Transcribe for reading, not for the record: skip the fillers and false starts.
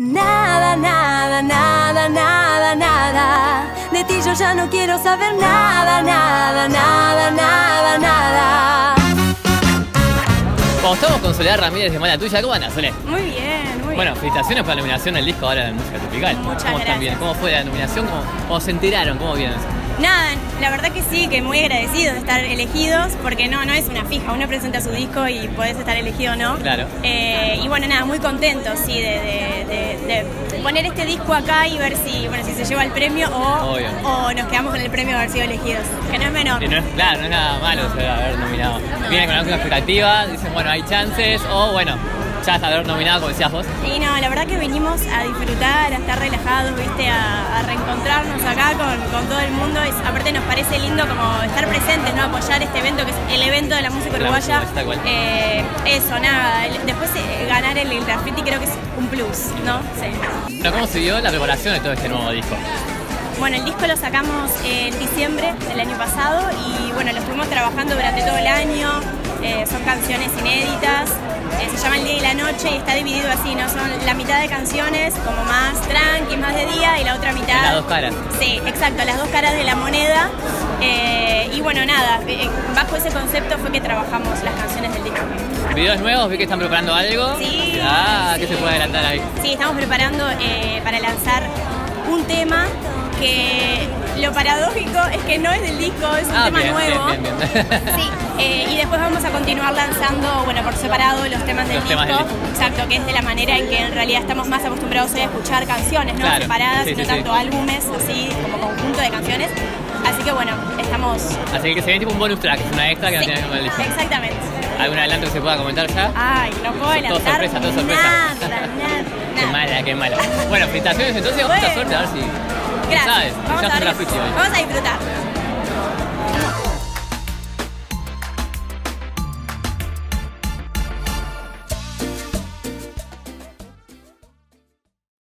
Nada, nada, nada, nada, nada. De ti yo ya no quiero saber nada, nada, nada, nada, nada. Como estamos con Soledad Ramírez de Mala Tuya, ¿cómo andas, Solé? Muy bien, muy bien. Bueno, felicitaciones por la nominación del disco ahora de música tropical. Muchas gracias. ¿Cómo están bien? ¿Cómo fue la nominación? ¿Cómo se enteraron? ¿Cómo vieron eso? Nada, la verdad que sí, que muy agradecidos de estar elegidos, porque no es una fija, uno presenta su disco y podés estar elegido o no. Claro. Y bueno, nada, muy contentos, sí, de poner este disco acá y ver si, bueno, si se lleva el premio o nos quedamos con el premio de haber sido elegidos, que no es menor. No es, claro, no es nada malo, o sea, haber nominado. Vienen con alguna expectativa, dicen, bueno, hay chances, o bueno, ya hasta haber nominado, como decías vos. Y no, la verdad que venimos a disfrutar, a estar relajados, viste, a reencontrarnos acá con todo el mundo. Aparte nos parece lindo como estar presentes, ¿no? Apoyar este evento, que es el evento de la música uruguaya. Eso, nada. Después ganar el graffiti creo que es un plus, ¿no? Sí. Bueno, ¿cómo se dio la preparación de todo este nuevo disco? Bueno, el disco lo sacamos en diciembre del año pasado y bueno, lo estuvimos trabajando durante todo el año. Son canciones inéditas. Se llama El Día y la Noche y está dividido así, ¿no? Son la mitad de canciones como más tranqui, más de día, y la otra mitad... Las dos caras. Sí, exacto, las dos caras de la moneda. Y bueno, nada, bajo ese concepto fue que trabajamos las canciones del disco. ¿Videos nuevos? Vi que están preparando algo. Sí. Ah, ¿qué se puede adelantar ahí? Sí, estamos preparando para lanzar un tema que... Lo paradójico es que no es del disco, es un tema nuevo. Bien. Sí, y después vamos a continuar lanzando, bueno, por separado los temas del disco. Exacto, que es de la manera en que en realidad estamos más acostumbrados a escuchar canciones, ¿no? Claro. Separadas, sí, no tanto álbumes, así como conjunto de canciones. Así que bueno, estamos... Así que se ve tipo un bonus track, es una extra que no tiene que ver. Exactamente. ¿Algún adelanto que se pueda comentar ya? Ay, no puedo adelantar. Todo sorpresa, todo sorpresa. Nada. Qué mala. Bueno, felicitaciones entonces, mucha suerte, a ver si... Gracias. Vamos a disfrutar.